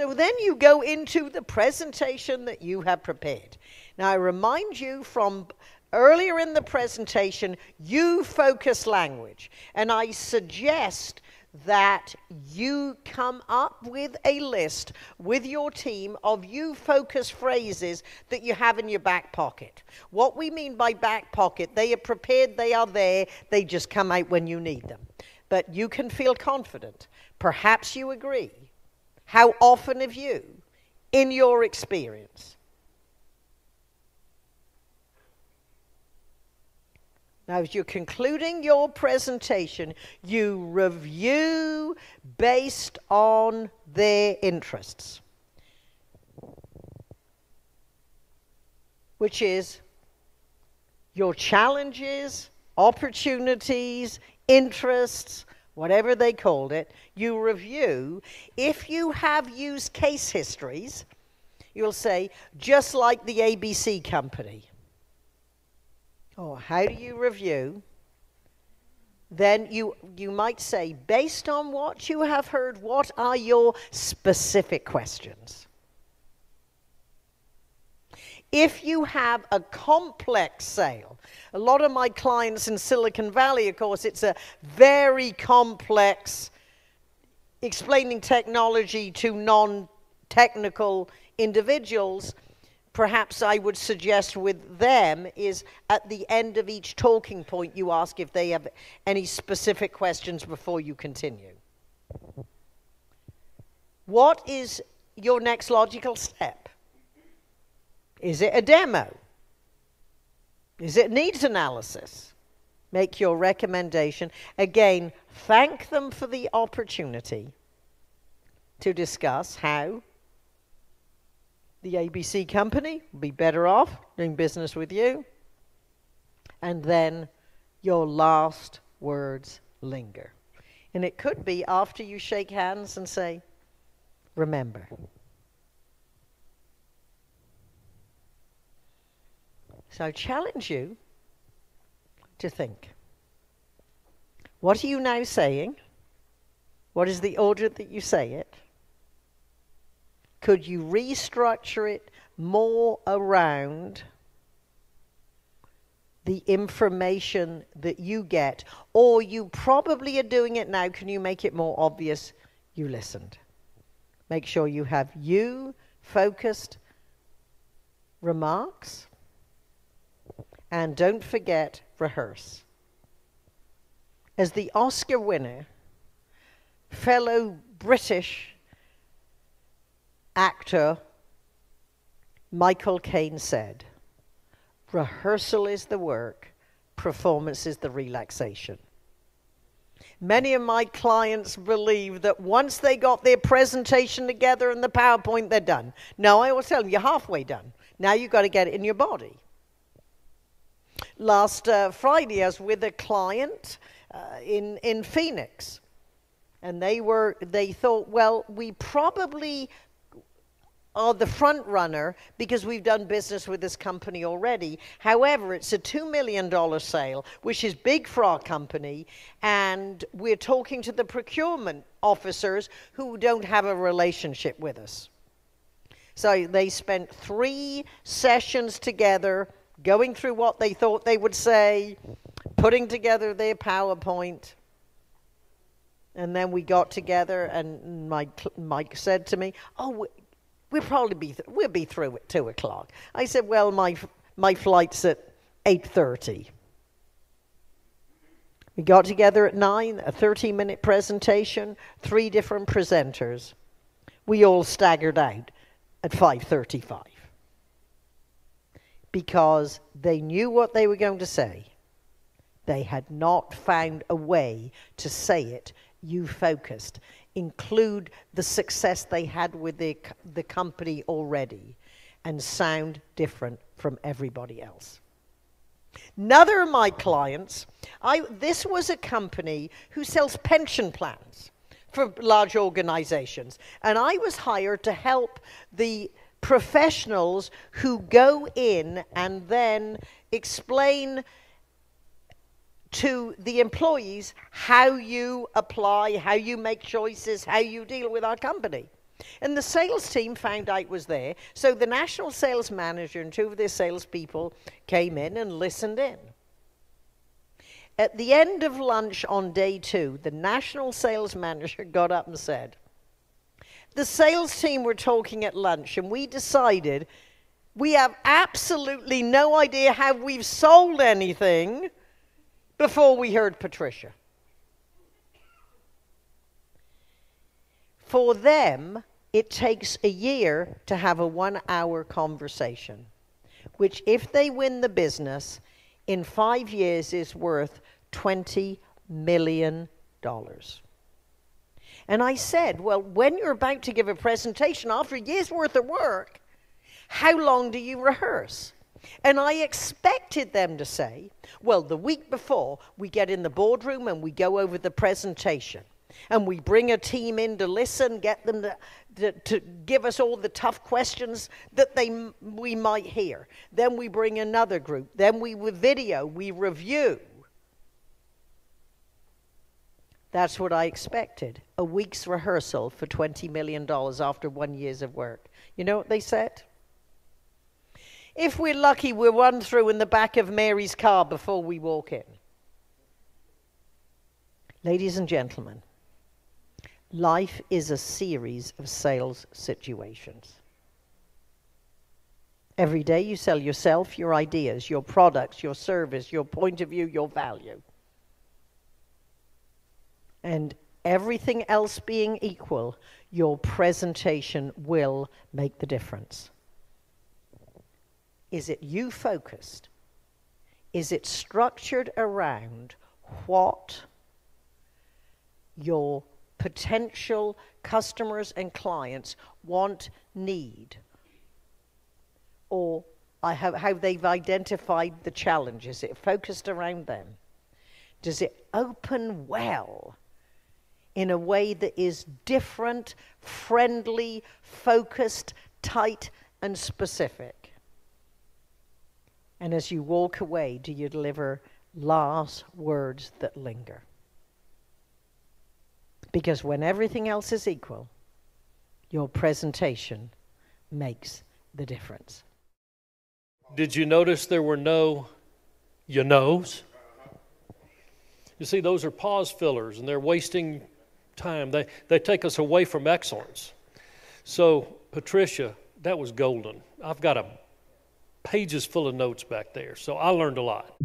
So then you go into the presentation that you have prepared. Now I remind you from earlier in the presentation, you focus language, and I suggest that you come up with a list with your team of you-focus phrases that you have in your back pocket. What we mean by back pocket, they are prepared, they are there, they just come out when you need them. But you can feel confident. Perhaps you agree. How often have you, in your experience? Now, as you're concluding your presentation, you review based on their interests, which is your challenges, opportunities, interests, whatever they called it. You review. If you have used case histories, you'll say, just like the ABC company. Or how do you review? Then you might say, based on what you have heard, what are your specific questions? If you have a complex sale, a lot of my clients in Silicon Valley, of course, it's a very complex, explaining technology to non-technical individuals. Perhaps I would suggest with them is at the end of each talking point you ask if they have any specific questions before you continue. What is your next logical step? Is it a demo? Is it needs analysis? Make your recommendation. Again, thank them for the opportunity to discuss how the ABC company will be better off doing business with you. And then your last words linger. And it could be after you shake hands and say, remember. So I challenge you to think. What are you now saying? What is the order that you say it? Could you restructure it more around the information that you get? Or you probably are doing it now. Can you make it more obvious you listened? Make sure you have you-focused remarks. And don't forget, rehearse. As the Oscar winner, fellow British actor Michael Caine said, rehearsal is the work, performance is the relaxation. Many of my clients believe that once they got their presentation together and the PowerPoint, they're done. No, I will tell them, you're halfway done. Now you've got to get it in your body. Last Friday, I was with a client in Phoenix, and they thought, well, we probably are the front runner because we've done business with this company already. However, it's a $2 million sale, which is big for our company, and we're talking to the procurement officers who don't have a relationship with us. So they spent 3 sessions together going through what they thought they would say, putting together their PowerPoint. And then we got together, and Mike said to me, oh, we'll probably we'll be through at 2 o'clock. I said, well, my flight's at 8:30. We got together at 9, a 30-minute presentation, 3 different presenters. We all staggered out at 5:35 because they knew what they were going to say. They had not found a way to say it. You focused. Include the success they had with the company already and sound different from everybody else. Another of my clients, this was a company who sells pension plans for large organizations, and I was hired to help the professionals who go in and then explain to the employees how you apply, how you make choices, how you deal with our company. And the sales team found I was there, so the national sales manager and two of their salespeople came in and listened in. At the end of lunch on day two, the national sales manager got up and said, "The sales team were talking at lunch and we decided we have absolutely no idea how we've sold anything before we heard Patricia." For them, it takes a year to have a 1 hour conversation, which if they win the business, in 5 years is worth $20 million. And I said, well, when you're about to give a presentation after a year's worth of work, how long do you rehearse? And I expected them to say, well, the week before, we get in the boardroom and we go over the presentation. And we bring a team in to listen, get them to give us all the tough questions that we might hear. Then we bring another group. Then we video, we review. That's what I expected, a week's rehearsal for $20 million after 1 year's of work. You know what they said? If we're lucky, we'll run through in the back of Mary's car before we walk in. Ladies and gentlemen, life is a series of sales situations. Every day you sell yourself, your ideas, your products, your service, your point of view, your value. And everything else being equal, your presentation will make the difference. Is it you focused? Is it structured around what your potential customers and clients want, need, or how they've identified the challenges? Is it focused around them? Does it open well in a way that is different, friendly, focused, tight, and specific? And as you walk away, do you deliver last words that linger? Because when everything else is equal, your presentation makes the difference. Did you notice there were no you knows? You see, those are pause fillers, and they're wasting time. They take us away from excellence. So, Patricia, that was golden. I've got pages full of notes back there, so I learned a lot.